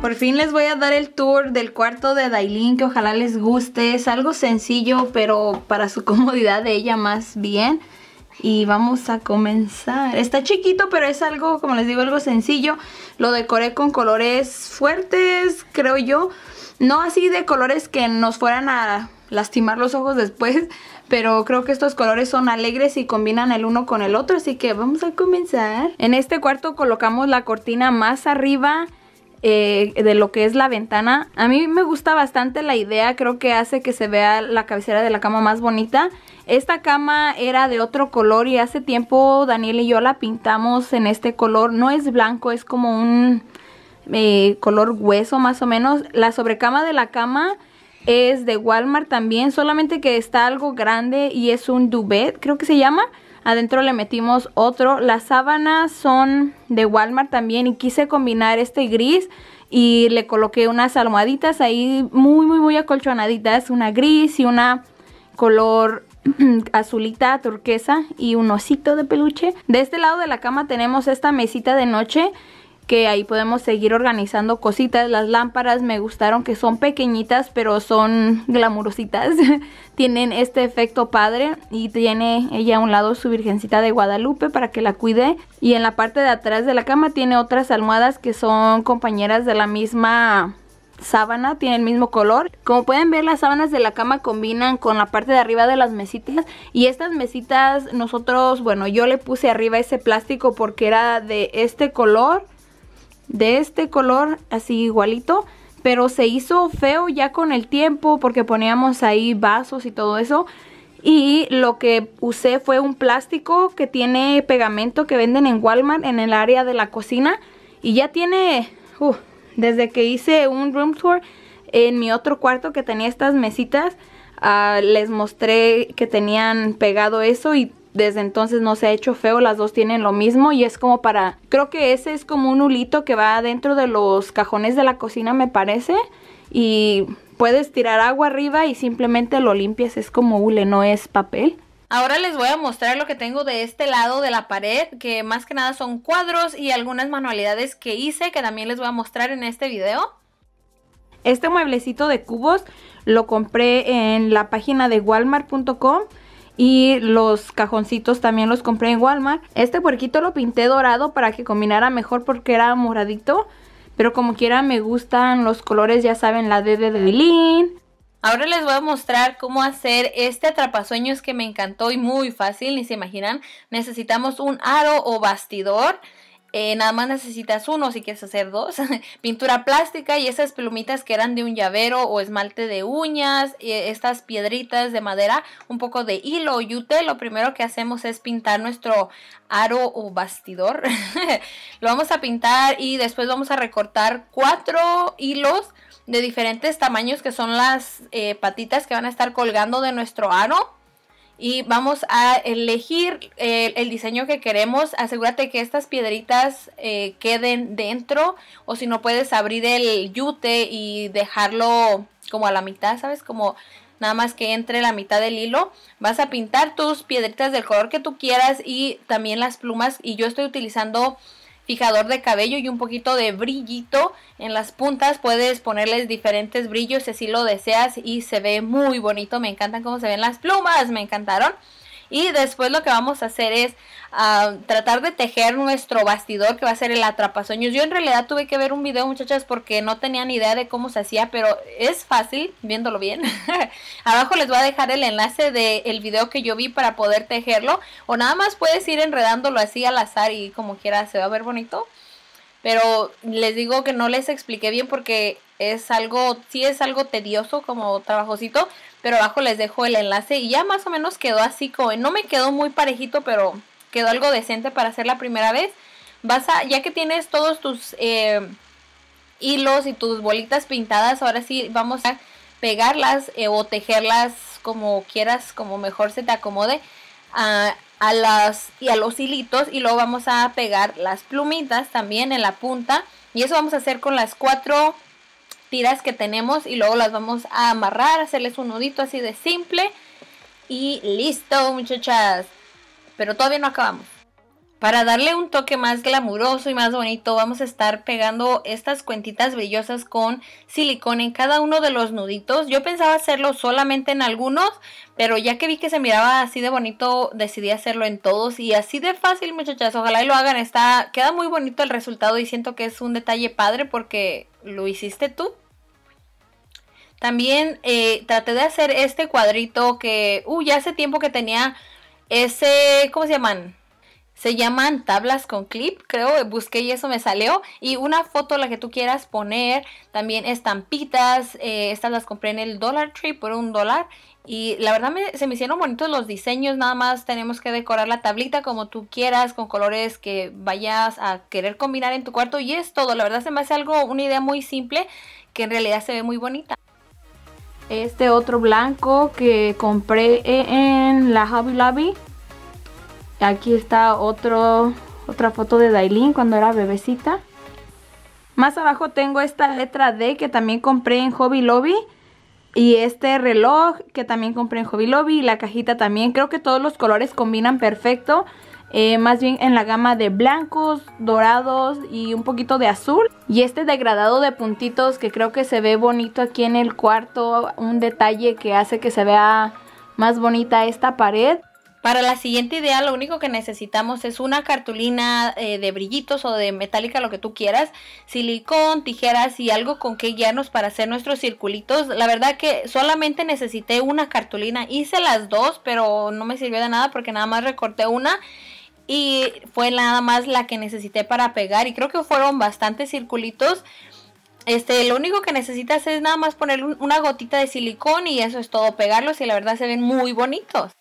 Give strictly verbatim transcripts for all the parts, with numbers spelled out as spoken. Por fin les voy a dar el tour del cuarto de Dailene, que ojalá les guste. Es algo sencillo, pero para su comodidad de ella más bien. Y vamos a comenzar. Está chiquito, pero es algo, como les digo, algo sencillo. Lo decoré con colores fuertes, creo yo. No así de colores que nos fueran a lastimar los ojos después, pero creo que estos colores son alegres y combinan el uno con el otro, así que vamos a comenzar. En este cuarto colocamos la cortina más arriba eh, de lo que es la ventana. A mí me gusta bastante la idea, creo que hace que se vea la cabecera de la cama más bonita. Esta cama era de otro color y hace tiempo Daniel y yo la pintamos en este color. No es blanco, es como un eh, color hueso más o menos. La sobrecama de la cama es de Walmart también, solamente que está algo grande y es un duvet, creo que se llama. Adentro le metimos otro. Las sábanas son de Walmart también y quise combinar este gris y le coloqué unas almohaditas ahí muy, muy, muy acolchonaditas. Una gris y una color azulita, turquesa, y un osito de peluche. De este lado de la cama tenemos esta mesita de noche, que ahí podemos seguir organizando cositas. Las lámparas me gustaron, que son pequeñitas pero son glamurositas. Tienen este efecto padre y tiene ella a un lado su virgencita de Guadalupe para que la cuide. Y en la parte de atrás de la cama tiene otras almohadas que son compañeras de la misma sábana, tiene el mismo color. Como pueden ver, las sábanas de la cama combinan con la parte de arriba de las mesitas. Y estas mesitas nosotros, bueno, yo le puse arriba ese plástico porque era de este color, de este color, así igualito, pero se hizo feo ya con el tiempo porque poníamos ahí vasos y todo eso. Y lo que usé fue un plástico que tiene pegamento que venden en Walmart en el área de la cocina. Y ya tiene... Uh, Desde que hice un room tour en mi otro cuarto que tenía estas mesitas, uh, les mostré que tenían pegado eso y desde entonces no se ha hecho feo. Las dos tienen lo mismo y es como para... Creo que ese es como un hulito que va dentro de los cajones de la cocina, me parece. Y puedes tirar agua arriba y simplemente lo limpias. Es como hule, no es papel. Ahora les voy a mostrar lo que tengo de este lado de la pared, que más que nada son cuadros y algunas manualidades que hice, que también les voy a mostrar en este video. Este mueblecito de cubos lo compré en la página de walmart punto com y los cajoncitos también los compré en Walmart. Este puerquito lo pinté dorado para que combinara mejor porque era moradito, pero como quiera me gustan los colores, ya saben, la D de Develín. Ahora les voy a mostrar cómo hacer este atrapasueños que me encantó y muy fácil, ni se imaginan. Necesitamos un aro o bastidor, eh, nada más necesitas uno si quieres hacer dos, pintura plástica y esas plumitas que eran de un llavero o esmalte de uñas, eh, estas piedritas de madera, un poco de hilo o yute. Lo primero que hacemos es pintar nuestro aro o bastidor. Lo vamos a pintar y después vamos a recortar cuatro hilos de diferentes tamaños, que son las eh, patitas que van a estar colgando de nuestro aro. Y vamos a elegir eh, el diseño que queremos. Asegúrate que estas piedritas eh, queden dentro, o si no puedes abrir el yute y dejarlo como a la mitad, ¿sabes? Como nada más que entre la mitad del hilo. Vas a pintar tus piedritas del color que tú quieras y también las plumas. Y yo estoy utilizando fijador de cabello y un poquito de brillito en las puntas. Puedes ponerles diferentes brillos si así lo deseas y se ve muy bonito. Me encantan cómo se ven las plumas, me encantaron. Y después lo que vamos a hacer es uh, tratar de tejer nuestro bastidor, que va a ser el atrapasueños. Yo en realidad tuve que ver un video, muchachas, porque no tenía ni idea de cómo se hacía, pero es fácil viéndolo bien. Abajo les voy a dejar el enlace del video que yo vi para poder tejerlo, o nada más puedes ir enredándolo así al azar y como quiera se va a ver bonito. Pero les digo que no les expliqué bien porque es algo, sí es algo tedioso, como trabajosito. Pero abajo les dejo el enlace y ya más o menos quedó así. Como, no me quedó muy parejito, pero quedó algo decente para hacer la primera vez. Vas a, ya que tienes todos tus eh, hilos y tus bolitas pintadas, ahora sí vamos a pegarlas eh, o tejerlas como quieras, como mejor se te acomode. Uh, a las y a los hilitos, y luego vamos a pegar las plumitas también en la punta, y eso vamos a hacer con las cuatro tiras que tenemos y luego las vamos a amarrar, hacerles un nudito así de simple y listo, muchachas. Pero todavía no acabamos. Para darle un toque más glamuroso y más bonito, vamos a estar pegando estas cuentitas brillosas con silicón en cada uno de los nuditos. Yo pensaba hacerlo solamente en algunos, pero ya que vi que se miraba así de bonito, decidí hacerlo en todos. Y así de fácil, muchachas, ojalá y lo hagan. Está, queda muy bonito el resultado y siento que es un detalle padre porque lo hiciste tú. También eh, traté de hacer este cuadrito que, uh, ya hace tiempo que tenía ese, ¿cómo se llaman? Se llaman tablas con clip, creo, busqué y eso me salió. Y una foto la que tú quieras poner, también estampitas, eh, estas las compré en el Dollar Tree por un dólar. Y la verdad me, se me hicieron bonitos los diseños, nada más tenemos que decorar la tablita como tú quieras, con colores que vayas a querer combinar en tu cuarto. Y es todo, la verdad se me hace algo, una idea muy simple que en realidad se ve muy bonita. Este otro blanco que compré en la Hobby Lobby. Aquí está otro, otra foto de Dailene cuando era bebecita. Más abajo tengo esta letra D que también compré en Hobby Lobby. Y este reloj que también compré en Hobby Lobby. Y la cajita también. Creo que todos los colores combinan perfecto. Eh, más bien en la gama de blancos, dorados y un poquito de azul. Y este degradado de puntitos que creo que se ve bonito aquí en el cuarto. Un detalle que hace que se vea más bonita esta pared. Para la siguiente idea lo único que necesitamos es una cartulina eh, de brillitos o de metálica, lo que tú quieras, silicón, tijeras y algo con que guiarnos para hacer nuestros circulitos. La verdad que solamente necesité una cartulina, hice las dos pero no me sirvió de nada porque nada más recorté una y fue nada más la que necesité para pegar y creo que fueron bastantes circulitos. Este, lo único que necesitas es nada más poner un, una gotita de silicón y eso es todo, pegarlos y la verdad se ven muy bonitos.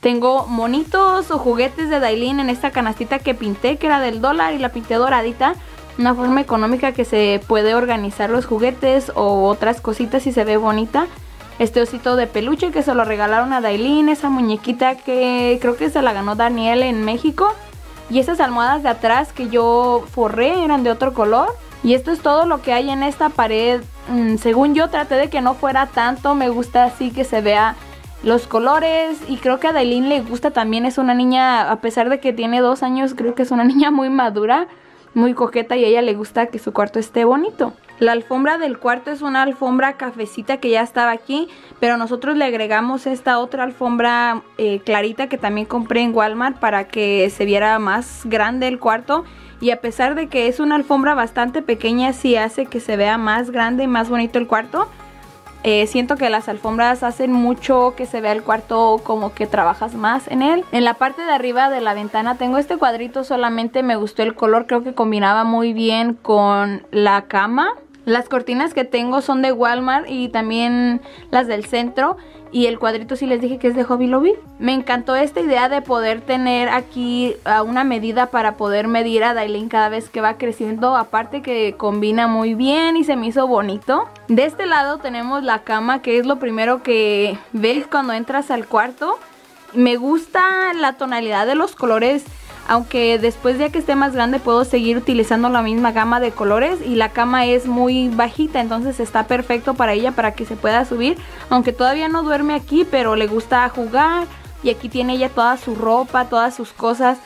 Tengo monitos o juguetes de Dailene en esta canastita que pinté, que era del dólar y la pinté doradita. Una forma económica que se puede organizar los juguetes o otras cositas y se ve bonita. Este osito de peluche que se lo regalaron a Dailene, esa muñequita que creo que se la ganó Daniel en México. Y esas almohadas de atrás que yo forré eran de otro color. Y esto es todo lo que hay en esta pared. Según yo traté de que no fuera tanto, me gusta así que se vea los colores y creo que a Dailene le gusta también, es una niña, a pesar de que tiene dos años, creo que es una niña muy madura, muy coqueta y a ella le gusta que su cuarto esté bonito. La alfombra del cuarto es una alfombra cafecita que ya estaba aquí, pero nosotros le agregamos esta otra alfombra eh, clarita que también compré en Walmart para que se viera más grande el cuarto. Y a pesar de que es una alfombra bastante pequeña, sí hace que se vea más grande y más bonito el cuarto. Eh, siento que las alfombras hacen mucho que se vea el cuarto como que trabajas más en él. En la parte de arriba de la ventana tengo este cuadrito, solamente me gustó el color, creo que combinaba muy bien con la cama. Las cortinas que tengo son de Walmart y también las del centro. Y el cuadrito sí les dije que es de Hobby Lobby. Me encantó esta idea de poder tener aquí a una medida para poder medir a Dailene cada vez que va creciendo. Aparte que combina muy bien y se me hizo bonito. De este lado tenemos la cama que es lo primero que ves cuando entras al cuarto. Me gusta la tonalidad de los colores. Aunque después de que esté más grande puedo seguir utilizando la misma gama de colores. Y la cama es muy bajita, entonces está perfecto para ella, para que se pueda subir. Aunque todavía no duerme aquí, pero le gusta jugar. Y aquí tiene ella toda su ropa, todas sus cosas.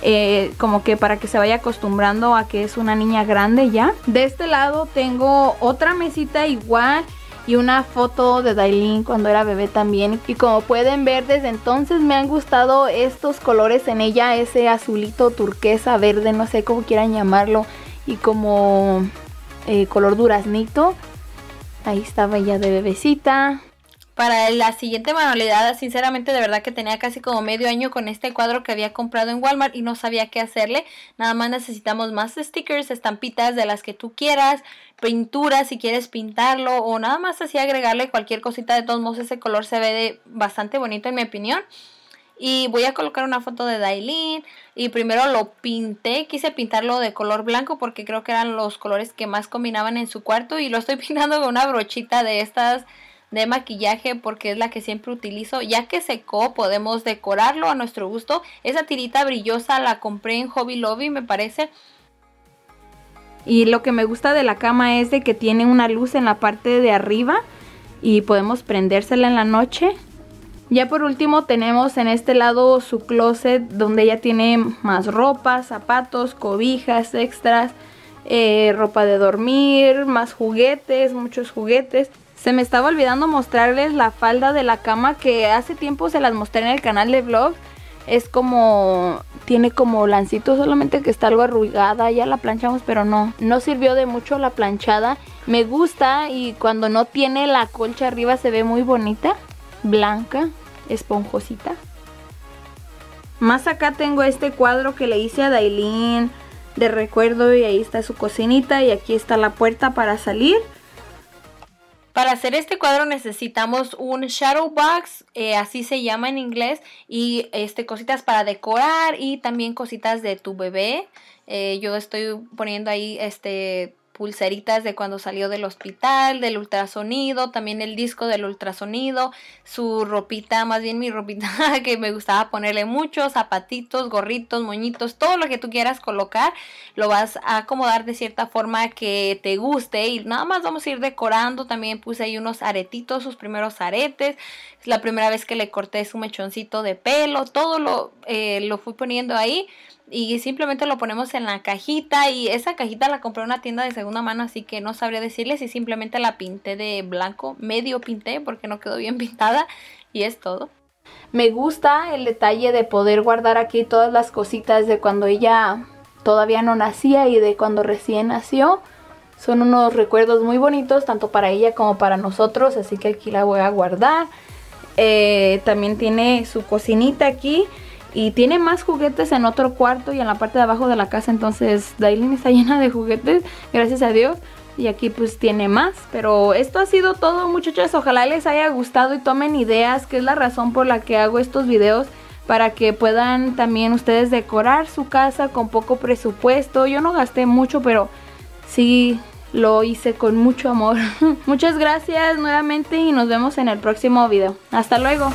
Eh, como que para que se vaya acostumbrando a que es una niña grande ya. De este lado tengo otra mesita igual. Y una foto de Dailene cuando era bebé también. Y como pueden ver, desde entonces me han gustado estos colores en ella. Ese azulito, turquesa, verde, no sé cómo quieran llamarlo. Y como eh, color duraznito. Ahí estaba ella de bebecita. Para la siguiente manualidad, sinceramente de verdad que tenía casi como medio año con este cuadro que había comprado en Walmart. Y no sabía qué hacerle. Nada más necesitamos más stickers, estampitas de las que tú quieras. Pintura si quieres pintarlo o nada más así agregarle cualquier cosita. De todos modos ese color se ve bastante bonito en mi opinión. Y voy a colocar una foto de Dailene. Y primero lo pinté, quise pintarlo de color blanco porque creo que eran los colores que más combinaban en su cuarto. Y lo estoy pintando con una brochita de estas de maquillaje porque es la que siempre utilizo. Ya que secó podemos decorarlo a nuestro gusto. Esa tirita brillosa la compré en Hobby Lobby me parece. Y lo que me gusta de la cama es de que tiene una luz en la parte de arriba y podemos prendérsela en la noche. Ya por último tenemos en este lado su closet, donde ella tiene más ropa, zapatos, cobijas, extras, eh, ropa de dormir, más juguetes, muchos juguetes. Se me estaba olvidando mostrarles la falda de la cama, que hace tiempo se las mostré en el canal de vlog. Es como, tiene como lancito, solamente que está algo arrugada. Ya la planchamos, pero no, no sirvió de mucho la planchada. Me gusta, y cuando no tiene la colcha arriba se ve muy bonita, blanca, esponjosita. Más acá tengo este cuadro que le hice a Dailene de recuerdo, y ahí está su cocinita, y aquí está la puerta para salir. Para hacer este cuadro necesitamos un shadow box, eh, así se llama en inglés, y este, cositas para decorar y también cositas de tu bebé. Eh, yo estoy poniendo ahí este, pulseritas de cuando salió del hospital, del ultrasonido, también el disco del ultrasonido, su ropita, más bien mi ropita que me gustaba ponerle mucho, zapatitos, gorritos, moñitos, todo lo que tú quieras colocar, lo vas a acomodar de cierta forma que te guste, y nada más vamos a ir decorando. También puse ahí unos aretitos, sus primeros aretes, es la primera vez que le corté su mechoncito de pelo, todo lo, eh, lo fui poniendo ahí. Y simplemente lo ponemos en la cajita, y esa cajita la compré en una tienda de segunda mano, así que no sabría decirles, si simplemente la pinté de blanco, medio pinté porque no quedó bien pintada, y es todo. Me gusta el detalle de poder guardar aquí todas las cositas de cuando ella todavía no nacía y de cuando recién nació. Son unos recuerdos muy bonitos tanto para ella como para nosotros, así que aquí la voy a guardar. Eh, también tiene su cocinita aquí. Y tiene más juguetes en otro cuarto y en la parte de abajo de la casa. Entonces Dailene está llena de juguetes, gracias a Dios. Y aquí pues tiene más. Pero esto ha sido todo, muchachas. Ojalá les haya gustado y tomen ideas, que es la razón por la que hago estos videos, para que puedan también ustedes decorar su casa con poco presupuesto. Yo no gasté mucho, pero sí lo hice con mucho amor. Muchas gracias nuevamente y nos vemos en el próximo video. Hasta luego.